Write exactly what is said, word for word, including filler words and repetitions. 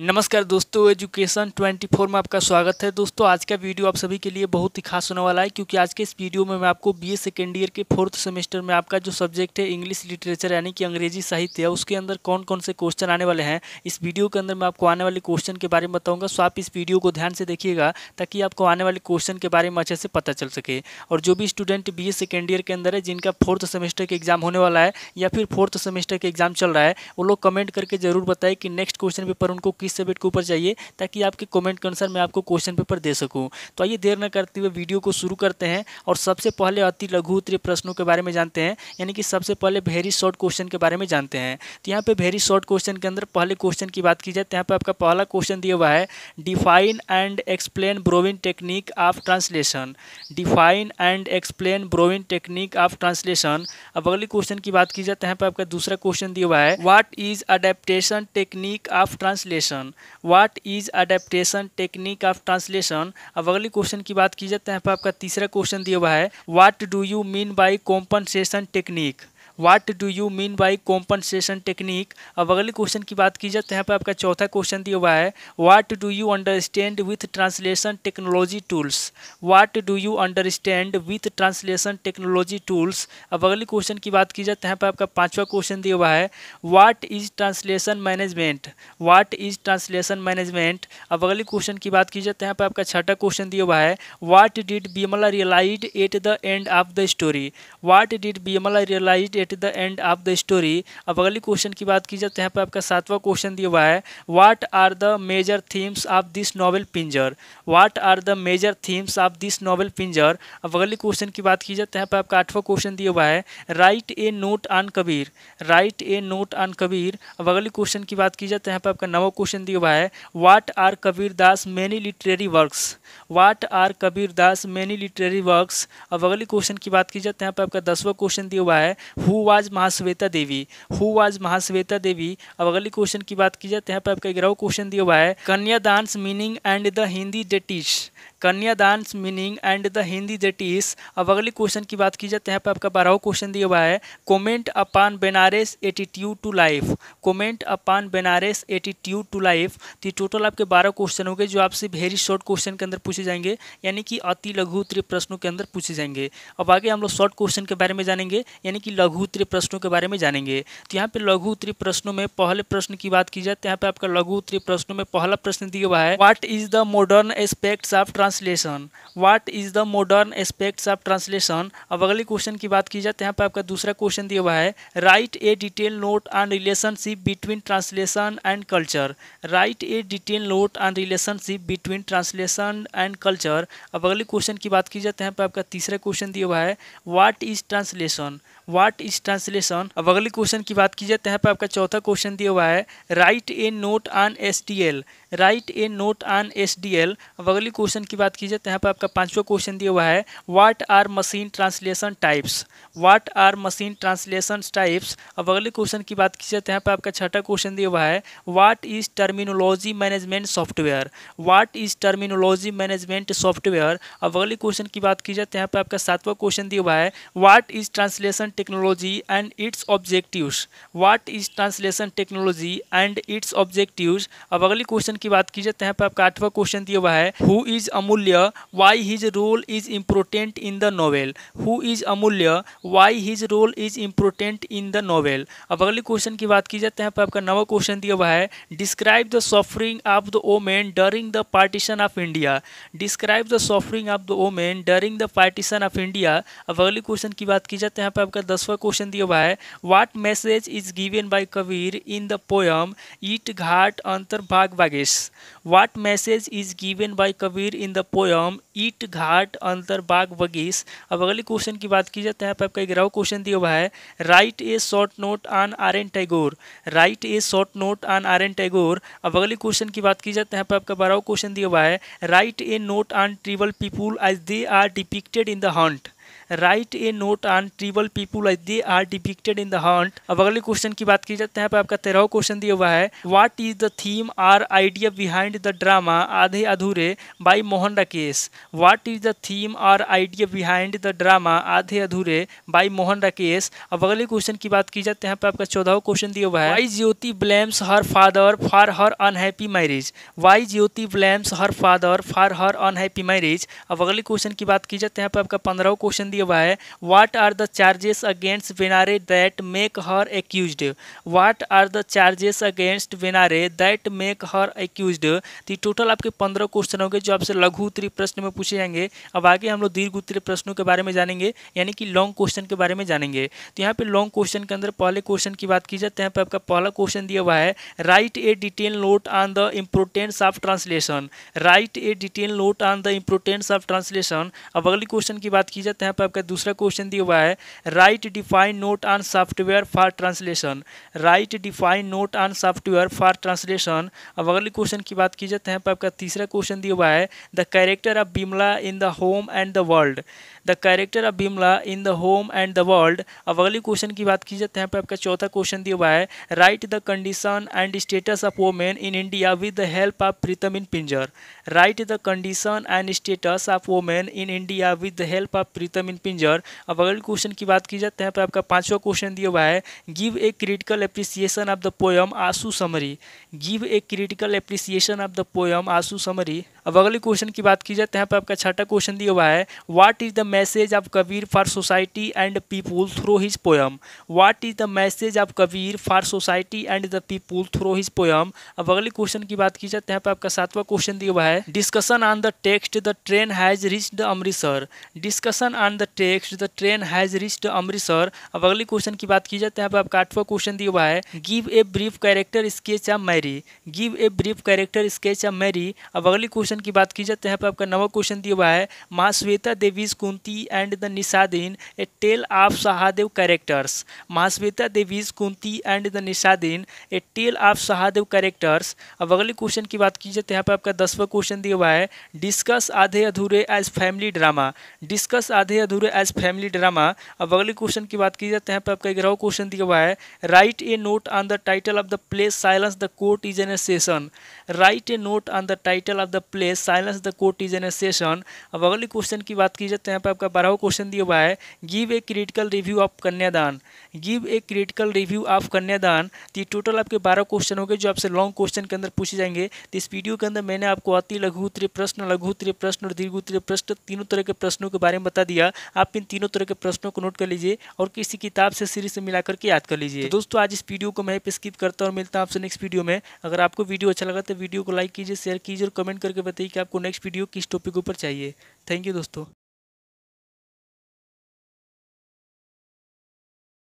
नमस्कार दोस्तों, एजुकेशन चौबीस में आपका स्वागत है। दोस्तों, आज का वीडियो आप सभी के लिए बहुत ही खास होने वाला है, क्योंकि आज के इस वीडियो में मैं आपको बीए सेकेंड ईयर के फोर्थ सेमेस्टर में आपका जो सब्जेक्ट है इंग्लिश लिटरेचर यानी कि अंग्रेजी साहित्य है, उसके अंदर कौन कौन से क्वेश्चन आने वाले हैं। इस वीडियो के अंदर मैं आपको आने वाले क्वेश्चन के बारे में बताऊँगा, सो आप इस वीडियो को ध्यान से देखिएगा ताकि आपको आने वाले क्वेश्चन के बारे में अच्छे से पता चल सके। और जो भी student B A second year के अंदर है, जिनका फोर्थ सेमेस्टर का एग्जाम होने वाला है या फिर फोर्थ सेमेस्टर का एग्जाम चल रहा है, वो लोग कमेंट करके जरूर बताएं कि नेक्स्ट क्वेश्चन पेपर उनको किस सब्जेक्ट के ऊपर चाहिए, ताकि आपके कमेंट के अनुसार मैं आपको क्वेश्चन पेपर दे सकूं। तो आइए देर न करते हुए वीडियो को शुरू करते हैं और सबसे पहले अति लघु उत्तरीय प्रश्नों के बारे में जानते हैं, यानी कि सबसे पहले वेरी शॉर्ट क्वेश्चन के बारे में जानते हैं। तो यहाँ पे वेरी शॉर्ट क्वेश्चन के अंदर पहले क्वेश्चन की बात की जाए तो यहाँ पर आपका पहला क्वेश्चन दिया हुआ है, define and explain borrowing technique of translation. Define and explain borrowing technique of translation. अब अगले क्वेश्चन की बात की जाए तो यहाँ पर आपका दूसरा क्वेश्चन दिया हुआ है, what is adaptation technique of translation. What is adaptation technique of translation? अब अगले क्वेश्चन की बात की जाए यहाँ पर आपका तीसरा क्वेश्चन दिया हुआ है, What do you mean by compensation technique? What do you mean by compensation technique? अब अगले क्वेश्चन की बात की जाए तो यहाँ पर आपका चौथा क्वेश्चन दिया हुआ है, What do you understand with translation technology tools? What do you understand with translation technology tools? अब अगले क्वेश्चन की बात की जाए तो यहाँ पर आपका पांचवा क्वेश्चन दिया हुआ है, What is translation management? What is translation management? अब अगले क्वेश्चन की बात की जाए तो यहाँ पर आपका छठा क्वेश्चन दिया हुआ है, What did Bimala realize at the end of the story? What did Bimala realize at the end of the story? अब अगले क्वेश्चन की बात की जाए तो यहाँ पर आपका सातवां क्वेश्चन दिया हुआ है, What are the major themes of this novel Pinjar? What are the major themes of this novel Pinjar? अब अगले क्वेश्चन की बात की जाए तो यहाँ पर आपका आठवां क्वेश्चन दिया हुआ है, Write a note on Kabir. Write a note on Kabir. अब अगले क्वेश्चन की बात की जाए तो यहाँ पर आपका नवा क्वेश्चन दिया हुआ है, What are Kabir Das many literary works? What are Kabir Das many literary works? अब अगले क्वेश्चन की बात की जाए तो यहाँ पर आपका दसवां क्वेश्चन दिया हुआ है, Who was Mahasweta Devi? Who was Mahasweta देवी? अब अगले क्वेश्चन की बात की जाए तो यहाँ पर आपका ग्यारहवां क्वेश्चन दिया हुआ है, Kanyadaan meaning and the Hindi डेटिश। Kanyadaan meaning and the Hindi डेटिश। अब अगले क्वेश्चन की बात की जाए तो यहाँ पर आपका बारहवां क्वेश्चन दिया हुआ है, comment upon Banaras attitude to life. Comment upon Banaras attitude to life. तो टोटल आपके बारह क्वेश्चन हो गए जो आपसे वेरी शॉर्ट क्वेश्चन के अंदर पूछे जाएंगे, यानी कि अति लघु उत्तरीय प्रश्नों के अंदर पूछे जाएंगे। अब आगे हम लोग शॉर्ट क्वेश्चन के बारे में जानेंगे, यानी कि लघु उत्तरीय प्रश्नों के बारे में जानेंगे। तो यहाँ पे लघु उत्तरीय प्रश्नों में पहले प्रश्न की बात की जाए तो यहाँ पे आपका लघु उत्तरीय प्रश्नों में पहला प्रश्न दिया हुआ है, what is the modern aspects of translation. What is the modern aspects of translation. अब अगले क्वेश्चन की बात की जाए तो यहाँ पे आपका दूसरा क्वेश्चन दिया हुआ है, write a detail note on relationship between translation and culture. Write a detail note on relationship between translation and culture. अब अगले क्वेश्चन की बात की जाए तो यहाँ पे आपका तीसरा क्वेश्चन दिया हुआ है, what is translation. What is translation. अब अगले क्वेश्चन की बात की जाए तो यहाँ पर आपका चौथा क्वेश्चन दिया हुआ है, write a note on S D L. Write a note on S D L. अब अगले क्वेश्चन की बात की जाए तो यहाँ पर आपका पांचवा क्वेश्चन दिया हुआ है, what are machine translation types. What are machine translation types. अब अगले क्वेश्चन की बात की जाए तो यहाँ पर आपका छठा क्वेश्चन दिया हुआ है, what is terminology management software. What is terminology management software. अब अगले क्वेश्चन की बात की जाए तो यहाँ पर आपका सातवां क्वेश्चन दिया हुआ है, what is translation technology and its objectives. What is translation technology and its objectives. अब अगले क्वेश्चन की बात की जाए तो यहाँ पर आपका आठवां क्वेश्चन दिया हुआ है, who is Amulya why his role is important in the novel. Who is Amulya why his role is important in the novel. अब अगले क्वेश्चन की बात की जाए तो यहाँ पर आपका नवा क्वेश्चन दिया हुआ है, describe the suffering of the women during the partition of India. Describe the suffering of the women during the partition of India. अब अगले क्वेश्चन की बात की जाए तो यहाँ पर आपका दसवां क्वेश्चन दिया हुआ है, what message is given by Kabir in the poem ईट घाट अंतर्भाग बागेश। What message is given by Kabir in the poem ईट घाट अंतर्भाग बागेश। अब अगले क्वेश्चन की बात की जाए तो यहाँ पर आपका ग्यारहवां क्वेश्चन दिया हुआ है, write a short note on R N Tagore. Write a short note on R N Tagore. अब अगले क्वेश्चन की बात की जाए तो यहाँ पर आपका बारहवां क्वेश्चन दिया हुआ है, write a note on tribal people as they are depicted in the hunt. Write a note on tribal people as they are depicted in the hunt. अब अगले क्वेश्चन की बात की जाते हैं, यहाँ पर आपका तेरहवां क्वेश्चन दिया हुआ है, what is the theme or idea behind the drama आधे Adhure by Mohan Rakesh. What is the theme or idea behind the drama आधे अधूरे बाय मोहन राकेश। अब अगले क्वेश्चन की बात की जाते हैं, यहाँ पर आपका चौदहवां क्वेश्चन दिया हुआ है, why Jyoti blames her father for her unhappy marriage. Why Jyoti blames her father for her unhappy marriage. अब अगले क्वेश्चन की बात की जाते हैं, यहाँ पर आपका पंद्रहवां क्वेश्चन दिया हुआ है, what are the charges against Benare that make her accused. What are the charges against Benare that make her accused. तो टोटल आपके पंद्रह क्वेश्चन होंगे जो आपसे लघु उत्तरीय प्रश्न में पूछे जाएंगे। अब आगे हम लोग दीर्घ उत्तरीय प्रश्नों के बारे में जानेंगे, यानी कि लॉन्ग क्वेश्चन के बारे में जानेंगे। तो यहाँ पे लॉन्ग क्वेश्चन के अंदर पहले क्वेश्चन की बात की जाते हैं, यहाँ पे आपका पहला क्वेश्चन दिया हुआ है, write a detail note on the importance of translation. Write a detail note on the importance of translation. अब अगले क्वेश्चन की बात की जाते हैं, यहाँ पे आपका दूसरा क्वेश्चन दिया हुआ है, write define note on software for translation. Write define note on software for translation. अब अगले क्वेश्चन की बात की जाते हैं, यहाँ पे आपका तीसरा क्वेश्चन दिया हुआ है, the character of Bimala in the home and the world. The character of Bimala in the home and the world. अब अगले क्वेश्चन की बात की जाते हैं, यहाँ पे आपका चौथा क्वेश्चन दिया हुआ है, write the condition and status of women in India with the help of Pritam in Pinjar. Write the condition and status of women in India with the help of Pritam in Pinjar. अब अगले क्वेश्चन की बात की जाते हैं, यहाँ पे आपका पांचवा क्वेश्चन दिया हुआ है, give a critical appreciation of the poem Aansu summary. Give a critical appreciation of the poem Aansu summary. अब अगले क्वेश्चन की बात की जाते हैं, यहाँ पे आपका छठा क्वेश्चन दिया हुआ है, what is the message of Kabir for society and people through his poem. What is the message of Kabir for society and the people through his poem. अब अगले क्वेश्चन की बात की जाते हैं, यहाँ पे आपका सातवां क्वेश्चन दिया हुआ है, discussion on the text the train has reached Amritsar. Discussion on the text the train has reached Amritsar. अब अगले क्वेश्चन की बात की जाते हैं, यहाँ पे आपका आठवां क्वेश्चन दिया हुआ है, give a brief character sketch of Mary. Give a brief character sketch of Mary. अब अगले क्वेश्चन की बात की जाते हैं, यहाँ पे आपका नवा क्वेश्चन दिया हुआ है, Mahasweta Devi's Kunti and the Nishadin a tale of Sahadev characters. Mahasweta Devi's Kunti and the Nishadin a tale of Sahadev characters. अब अगले क्वेश्चन की बात की जाते हैं, यहाँ पे आपका दसवां क्वेश्चन दिया हुआ है, डिस्कस आधे अधूरे एज फैमिली ड्रामा। डिस्कस आधे अधूरे एज फैमिली ड्रामा। अब अगले क्वेश्चन की बात की जाते हैं, यहाँ पे आपका ग्यारहवां क्वेश्चन दिया हुआ है, write a note on the title of the play silence the court is in a session. Write a note on the title of the play silence the court is in a session. अब अगले question की बात की जाते हैं, यहाँ पे आपका बारहवां क्वेश्चन दिया हुआ है, give a critical review of Kanyadaan. Give a critical review of Kanyadaan. तो टोटल आपके बारह क्वेश्चन होंगे जो आपसे लॉन्ग क्वेश्चन के अंदर पूछे जाएंगे। तो इस वीडियो के अंदर मैंने आपको अति लघु उत्तरीय प्रश्न, लघु उत्तरीय प्रश्न और दीर्घ उत्तरीय प्रश्न, तीनों तरह के प्रश्नों के बारे में बता दिया। आप इन तीनों तरह के प्रश्नों को नोट कर लीजिए और किसी किताब से सीरीज से मिलाकर के याद कर लीजिए। तो दोस्तों आज इस वीडियो को मैं स्किप करता हूँ और मिलता हूँ आपसे नेक्स्ट वीडियो में। अगर आपको वीडियो अच्छा लगा तो वीडियो को लाइक कीजिए, शेयर कीजिए और कमेंट करके बताइए कि आपको नेक्स्ट वीडियो किस टॉपिक ऊपर चाहिए। थैंक यू दोस्तों।